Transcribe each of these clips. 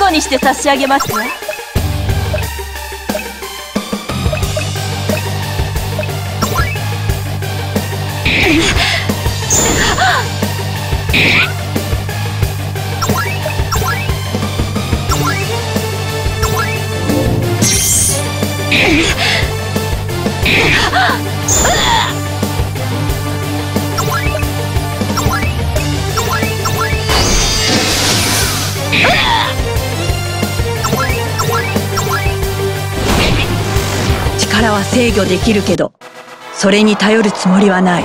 猫にして差し上げますわ。力は制御できるけど、それに頼るつもりはない。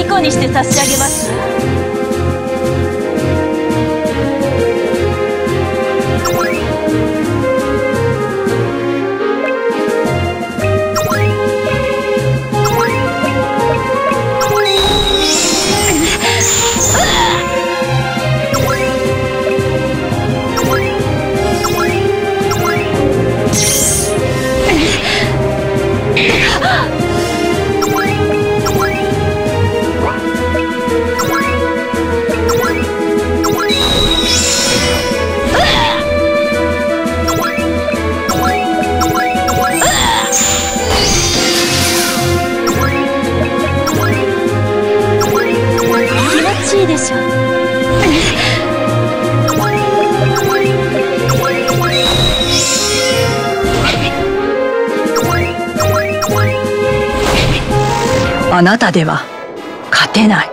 虜にして差し上げますわ。あなたでは勝てない。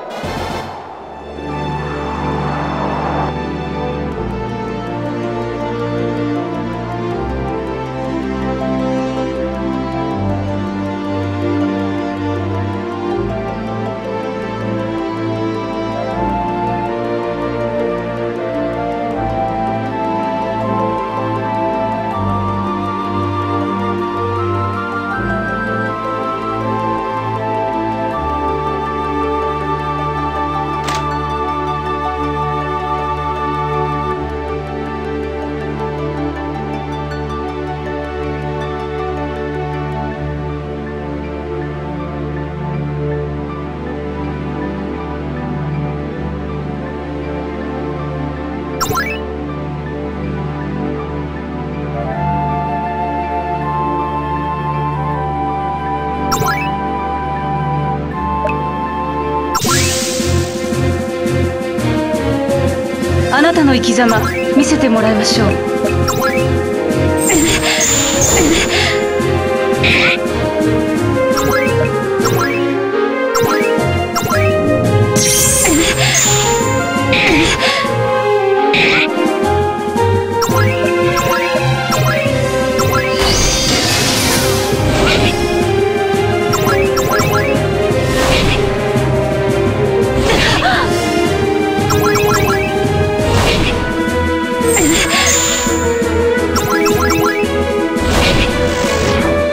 あなたの生き様見せてもらいましょう。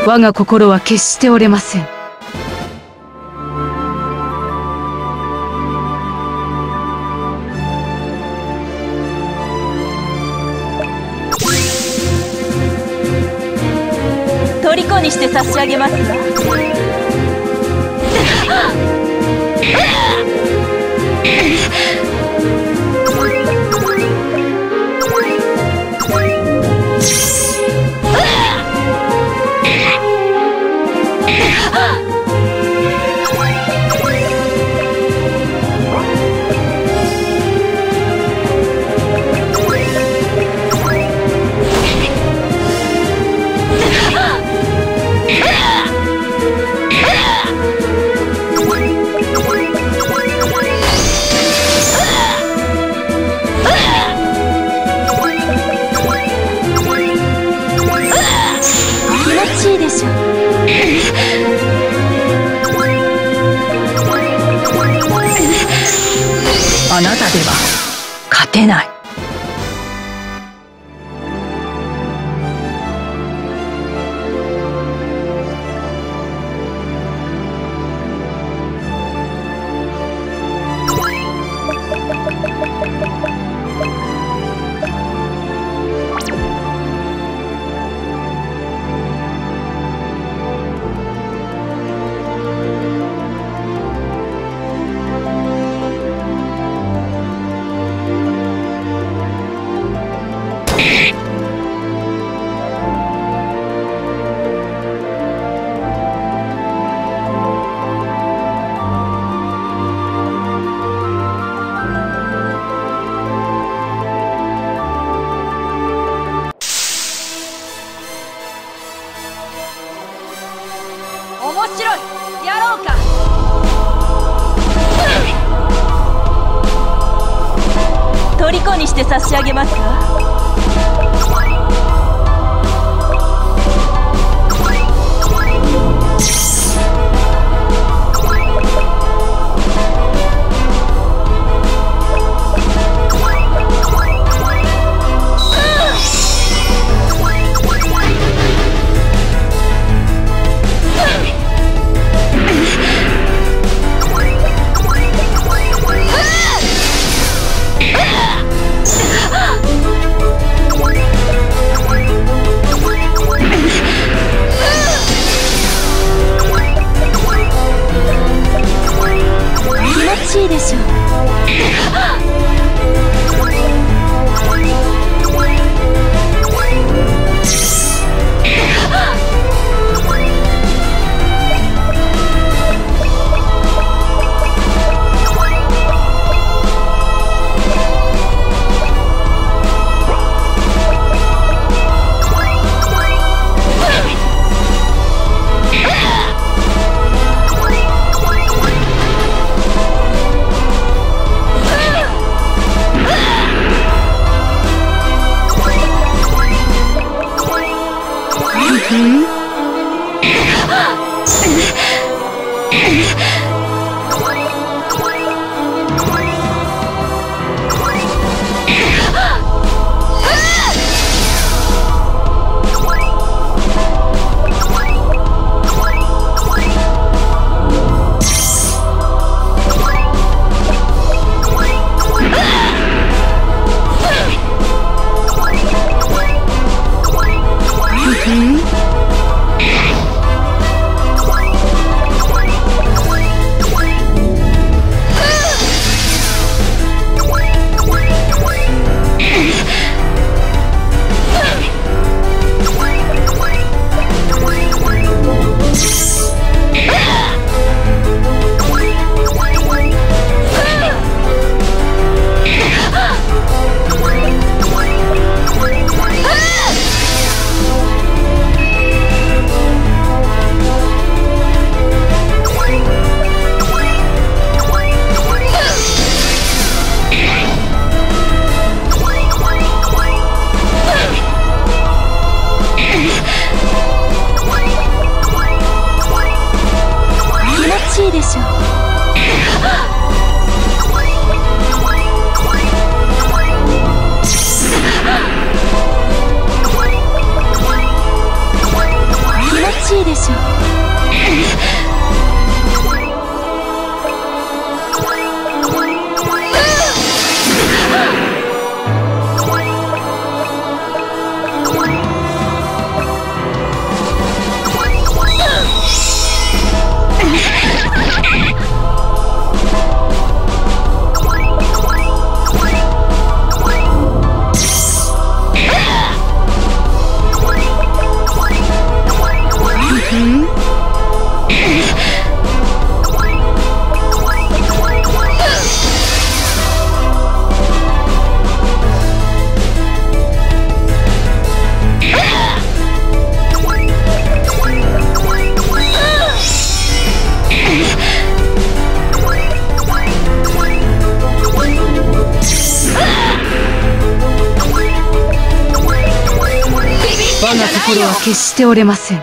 我が心は決して折れません。虜にして差し上げますわ。なたでは勝てない。面白い、やろうか。虜にして差し上げますわ。いいでしょう。いいでしょう。我が心は決して折れません。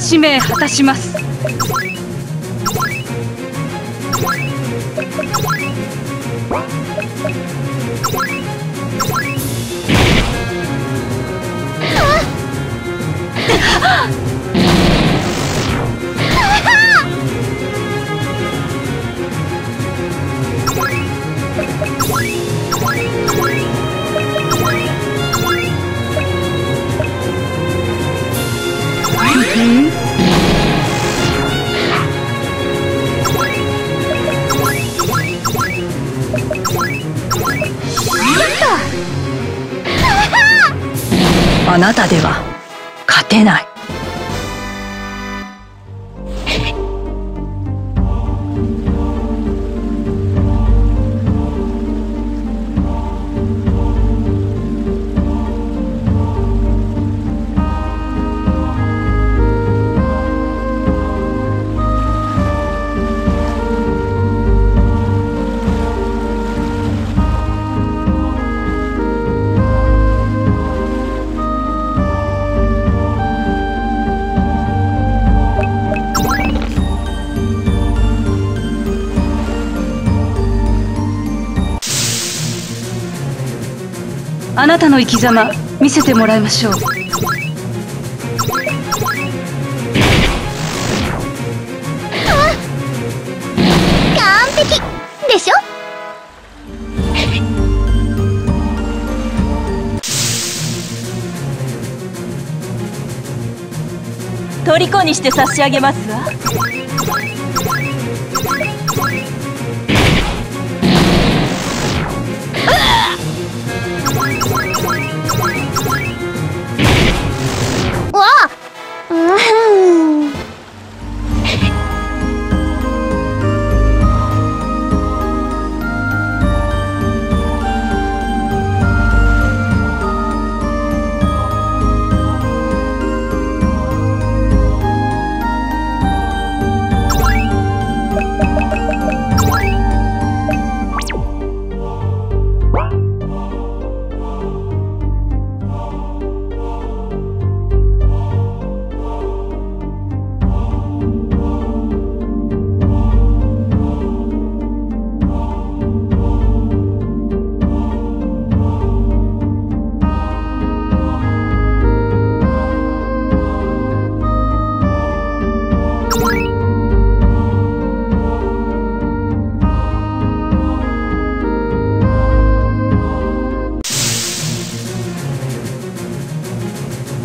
使命果たします。あなたでは勝てない。あなたの生き様見せてもらいましょう。完璧でしょ。虜にして差し上げますわ。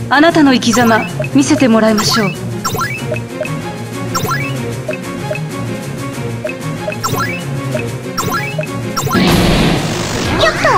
あなたの生き様見せてもらいましょう。やった!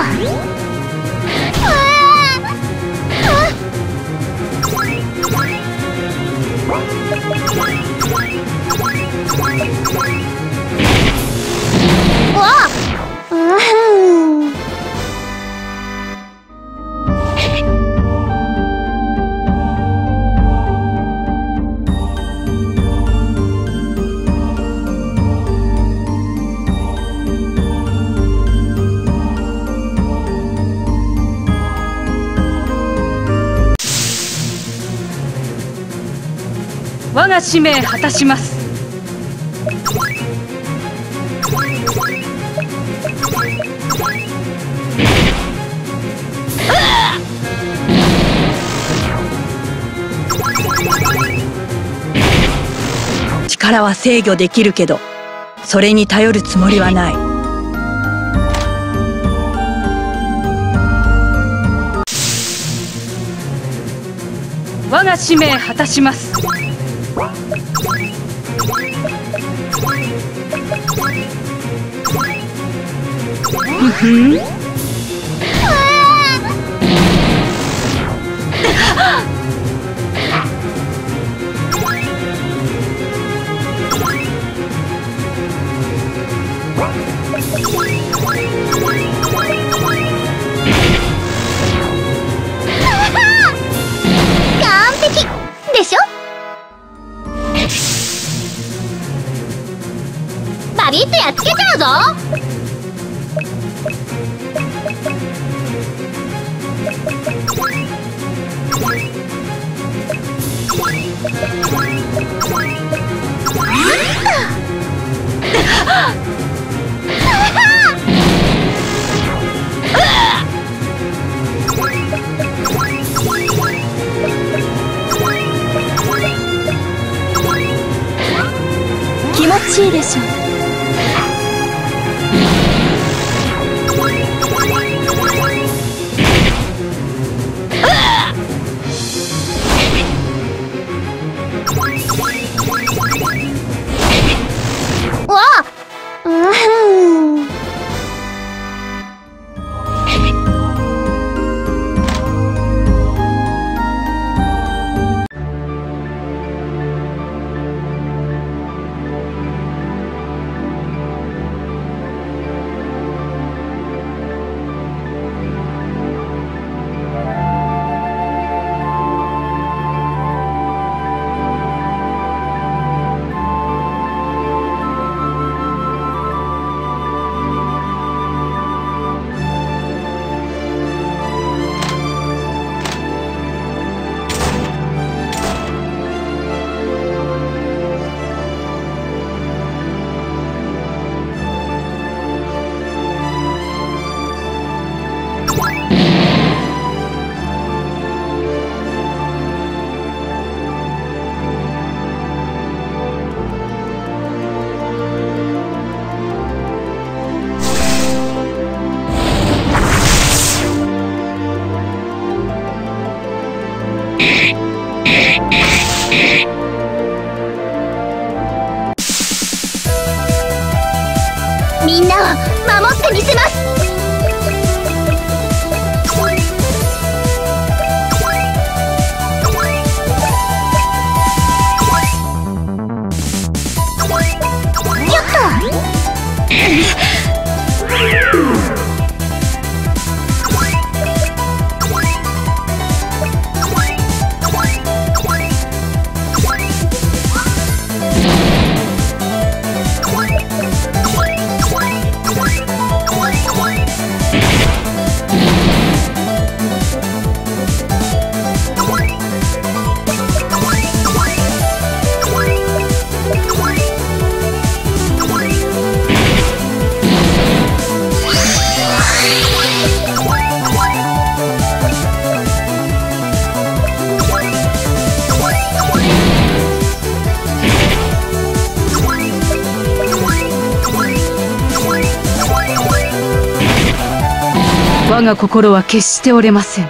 我が使命果たします。力は制御できるけど、それに頼るつもりはない。我が使命果たします。完璧でしょ。バリッとやっつけちゃうぞ。気持ちいいでしょう。みんなを守ってみせます。我が心は決して折れません。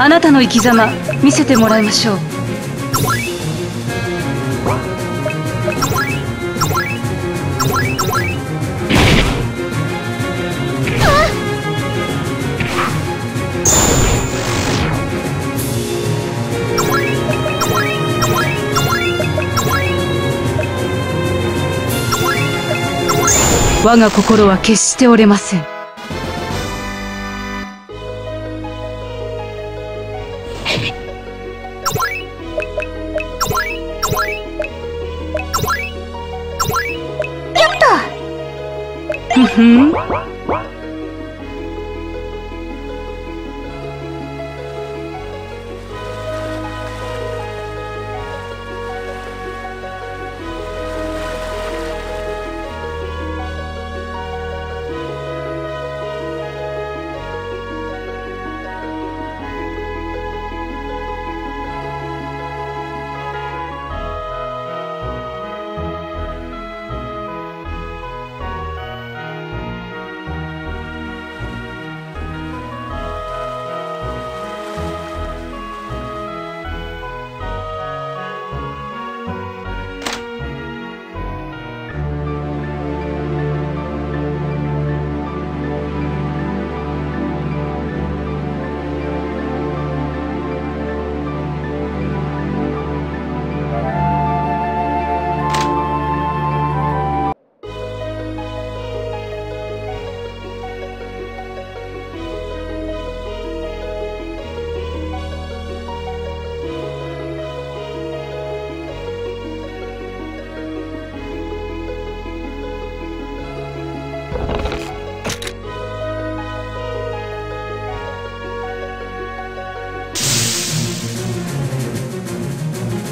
あなたの生き様見せてもらいましょう。我が心は決して折れません。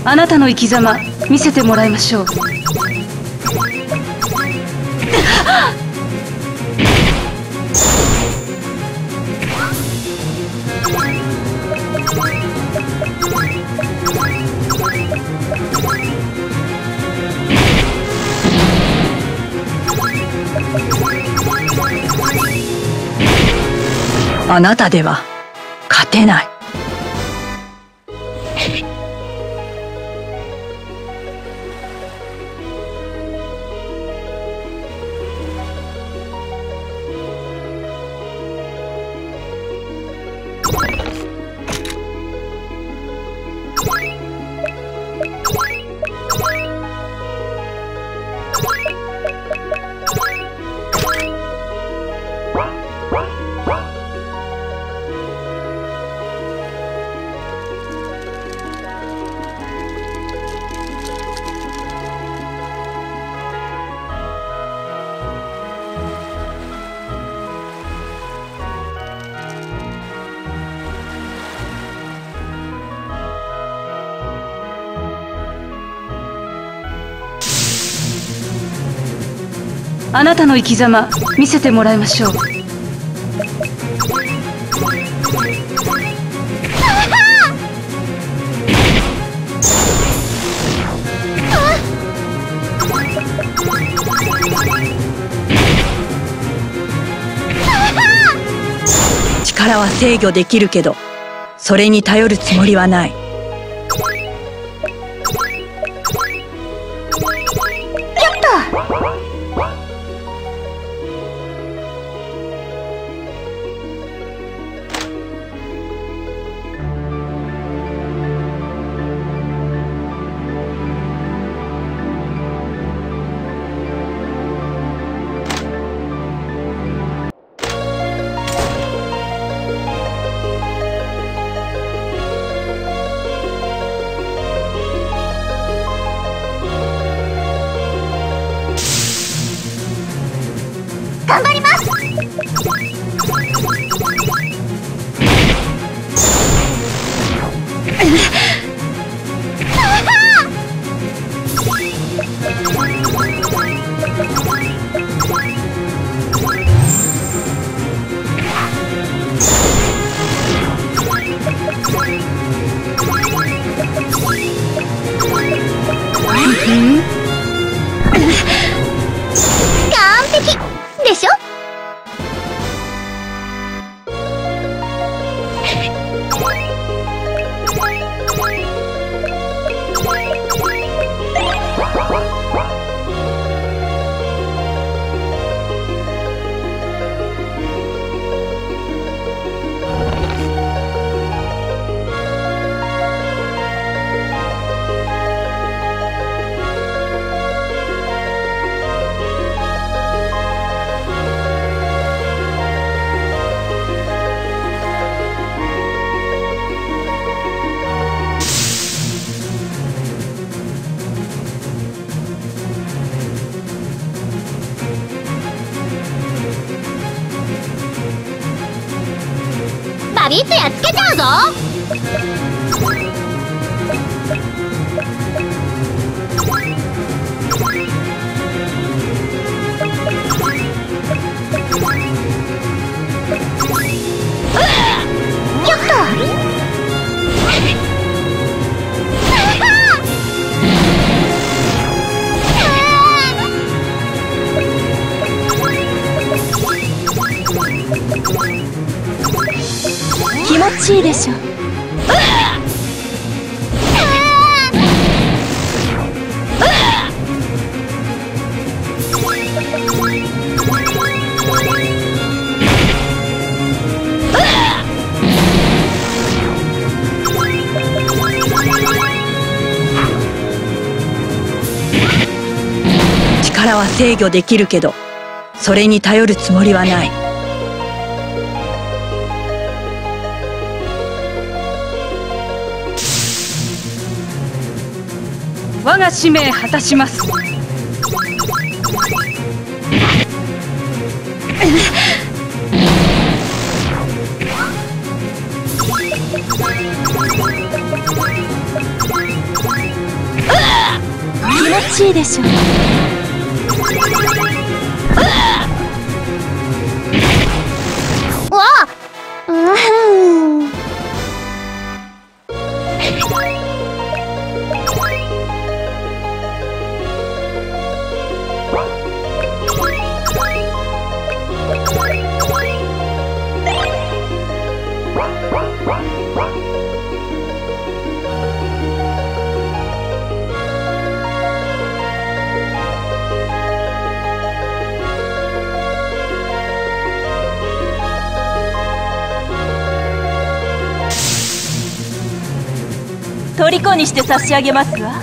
あなたの生き様見せてもらいましょう。あなたでは勝てない。あなたの生き様見せてもらいましょう。力は制御できるけど、それに頼るつもりはない。頑張ります。バリッとやっつけちゃうぞ。よっと。気持ちいいでしょ。力は制御できるけど、それに頼るつもりはない。我が使命果たします。気持ちいいでしょ。わあ、うん。虜にして差し上げますわ。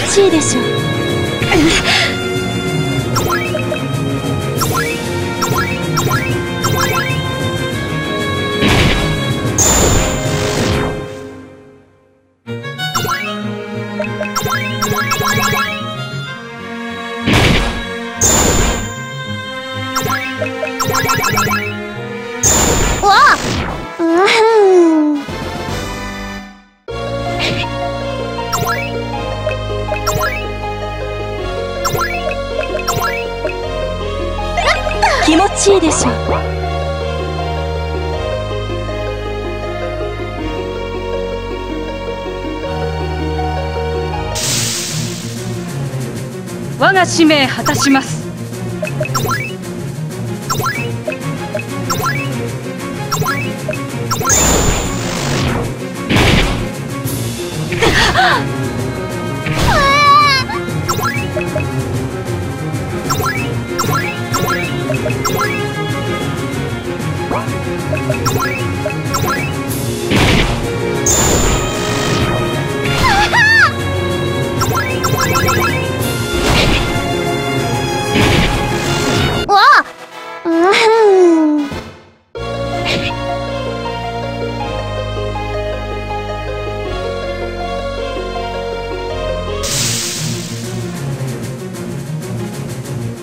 楽しいでしょう。気持ちいいでしょ。我が使命果たします。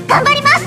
頑張ります。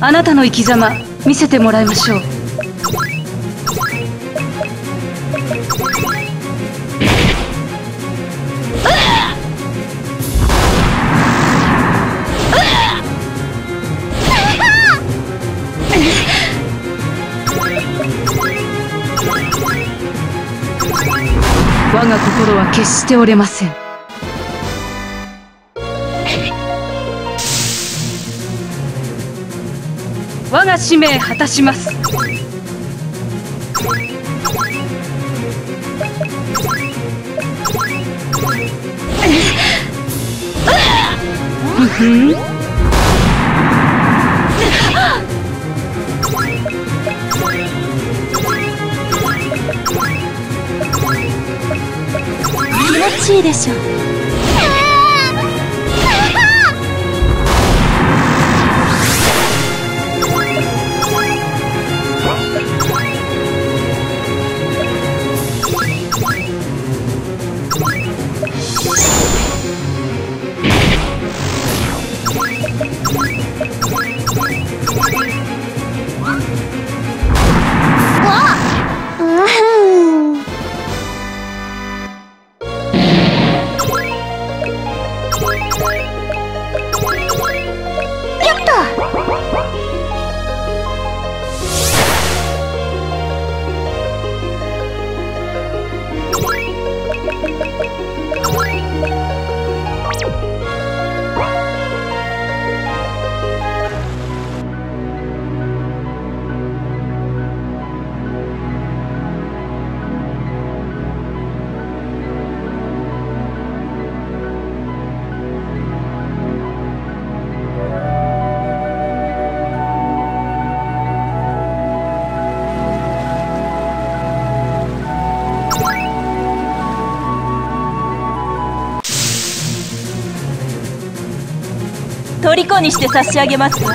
あなたの生き様見せてもらいましょう。我が心は決して折れません。我が使命果たします。気持ちいいでしょ。虜にして差し上げますわ。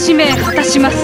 使命果たします。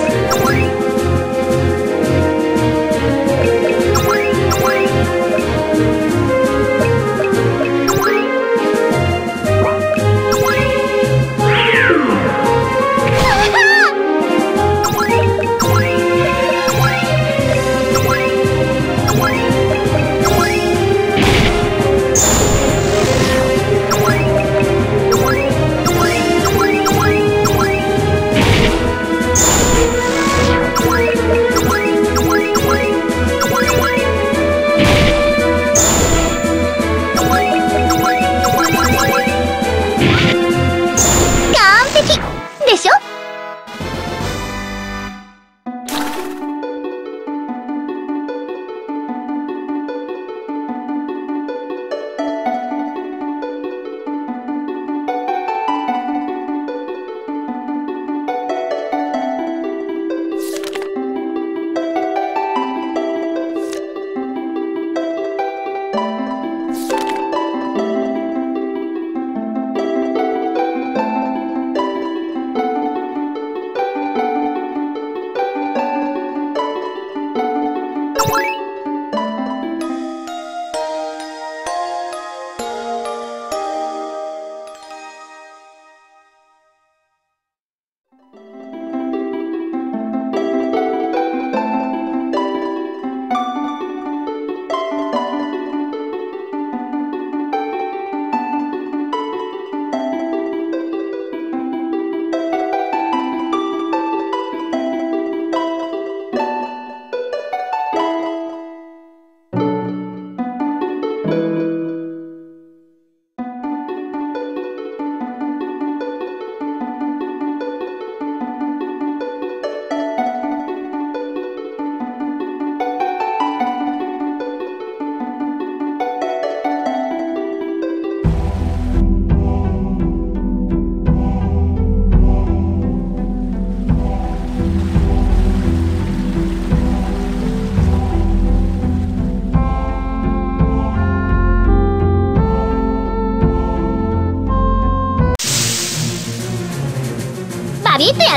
やっ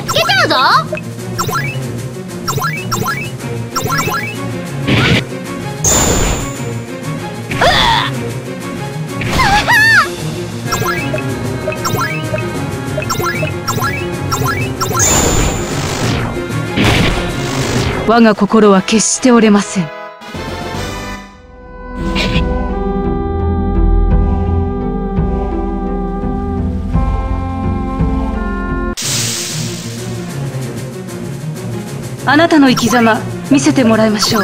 つけちゃうぞ。 我が心は決して折れません。 あなたの生き様見せてもらいましょう。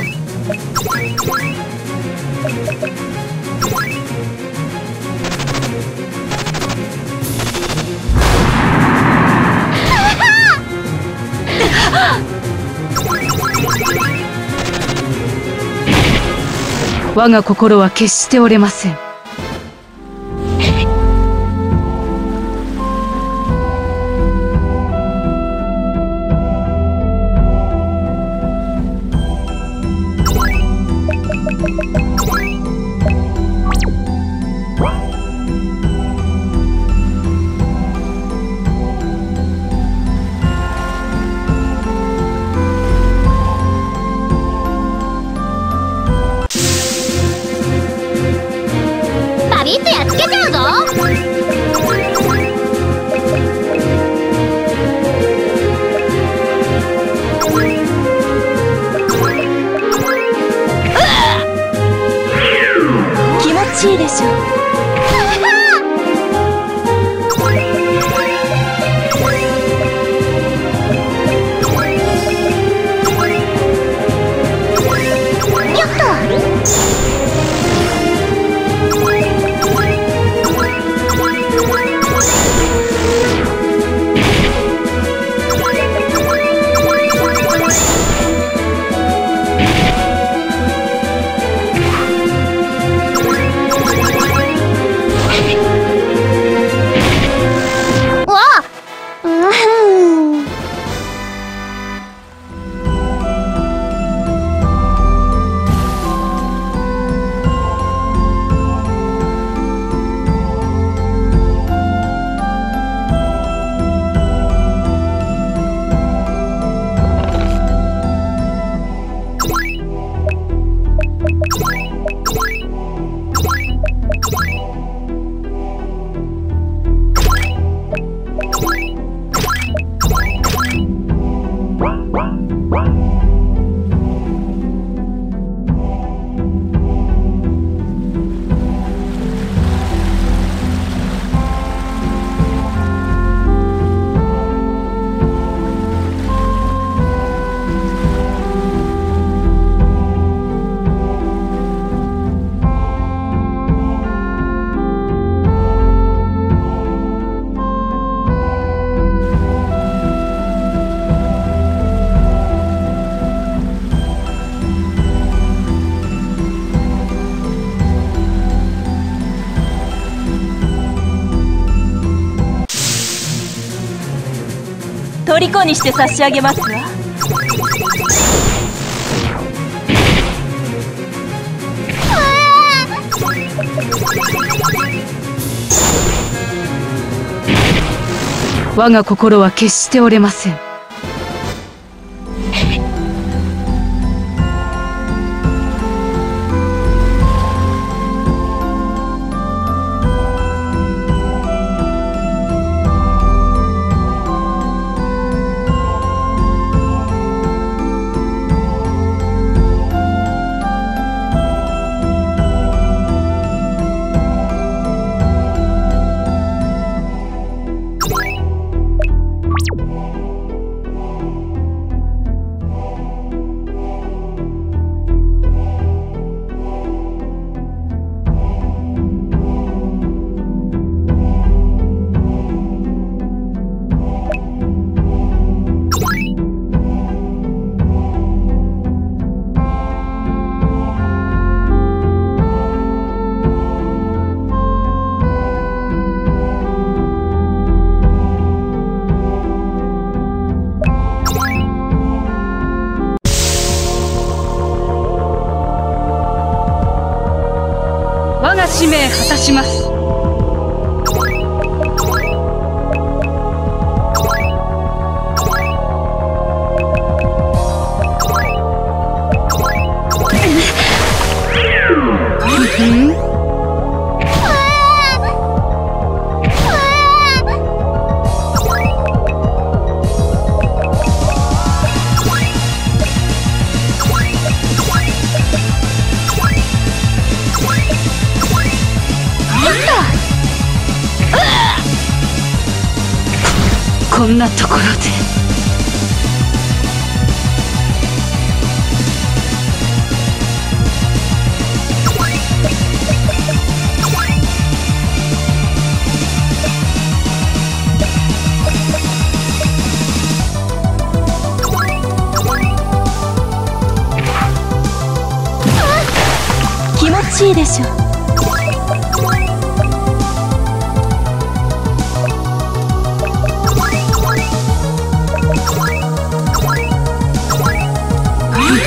我が心は決して折れません。虜にして差し上げますわ。我が心は決して折れません。使命果たします。こんなところで。気持ちいいでしょ。気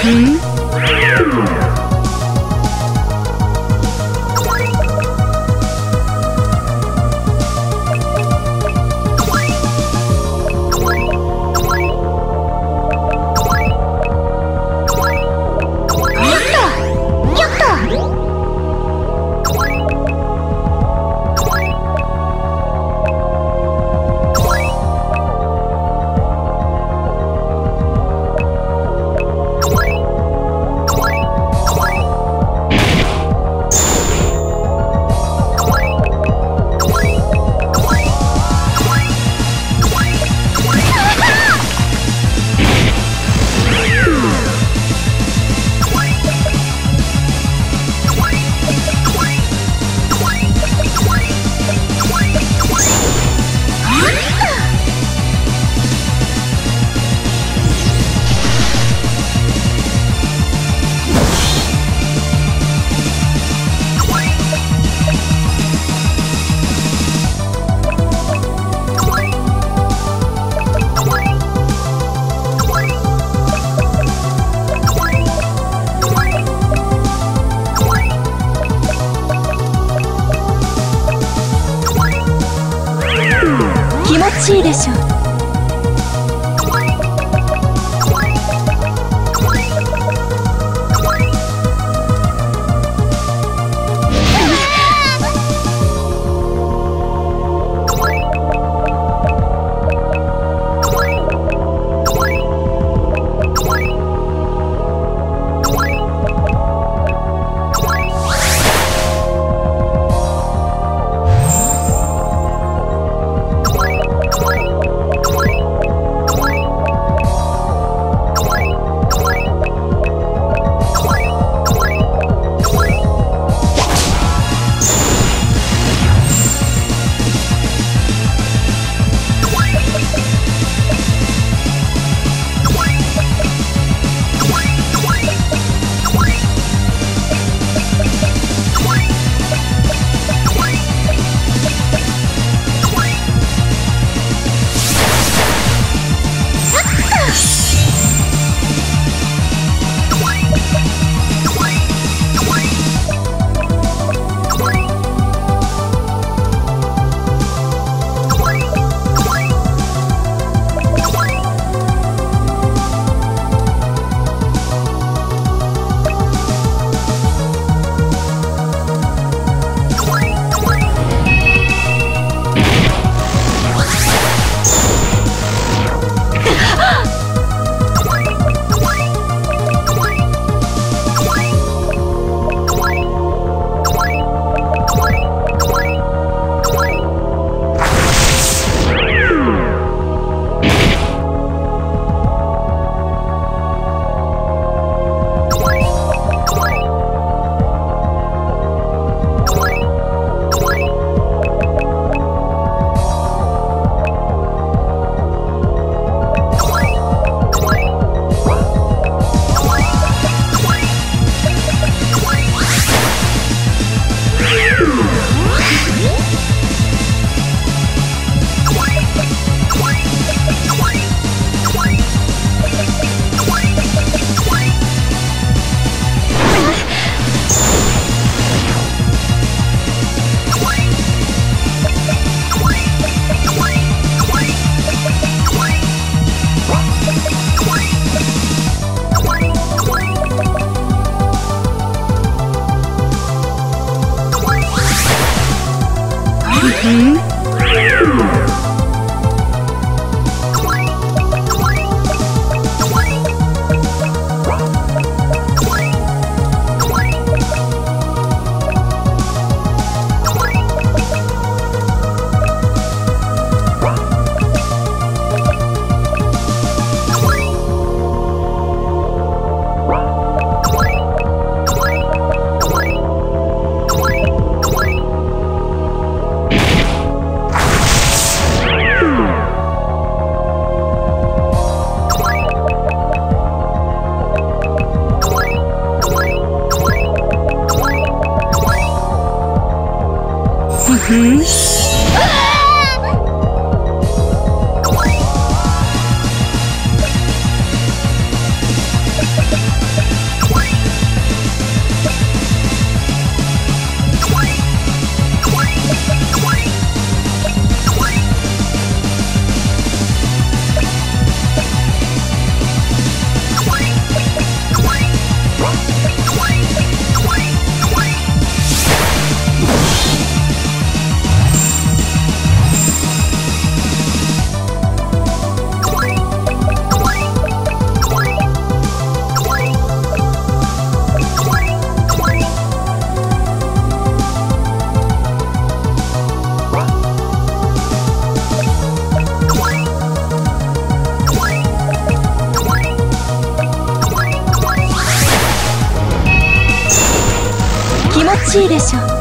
持ちいいでしょ。いいでしょう。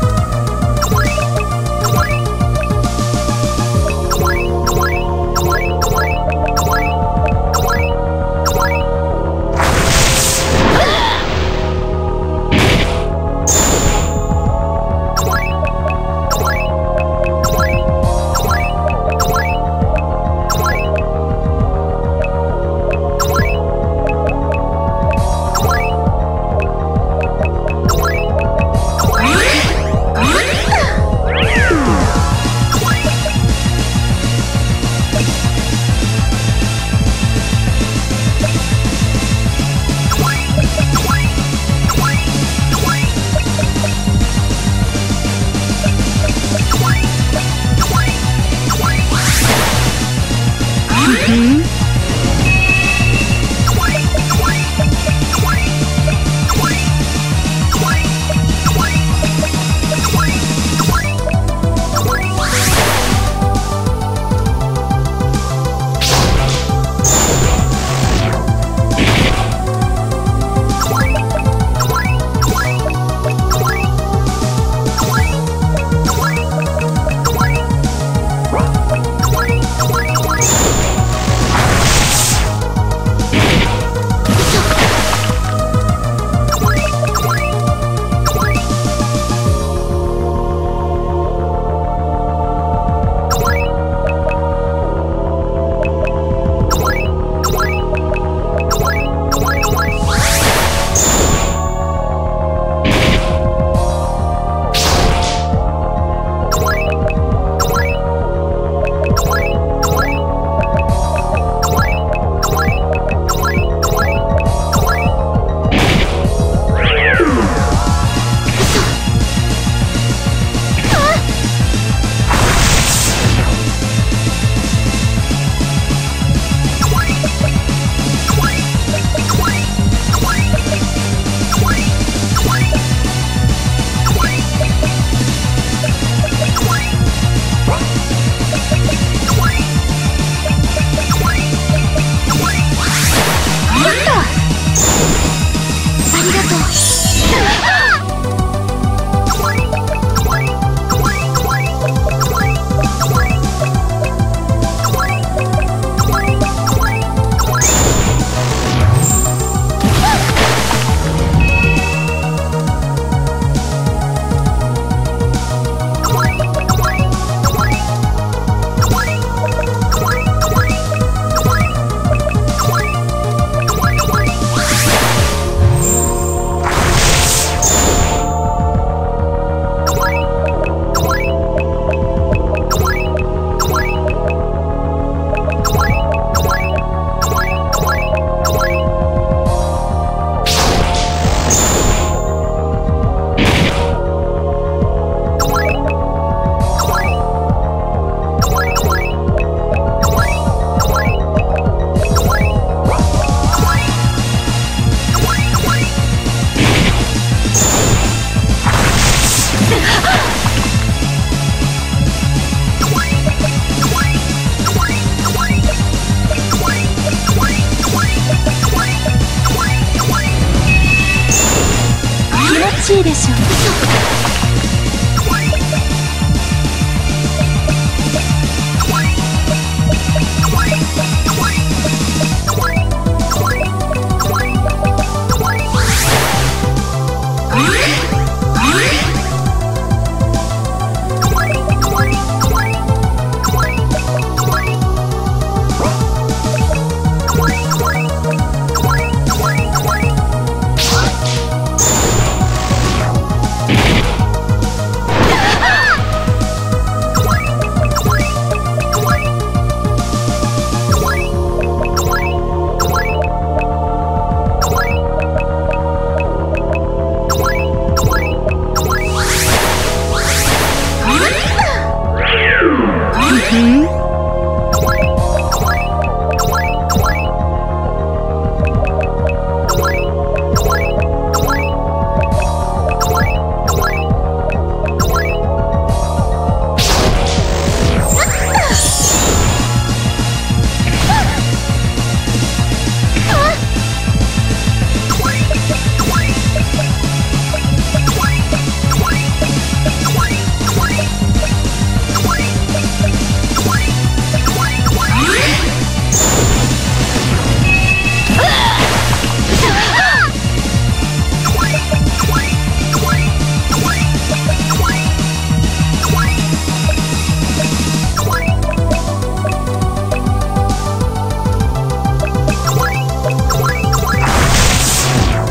しいでしょう。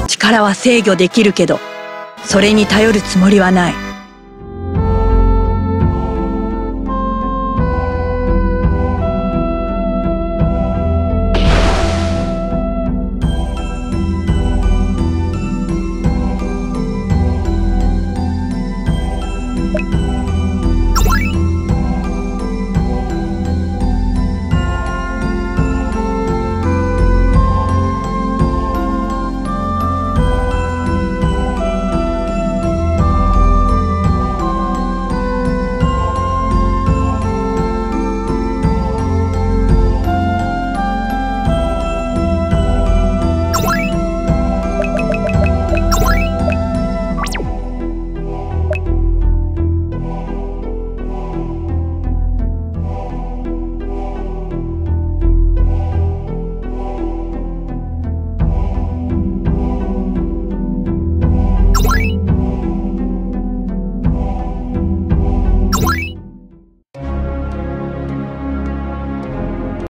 力は制御できるけど、それに頼るつもりはない。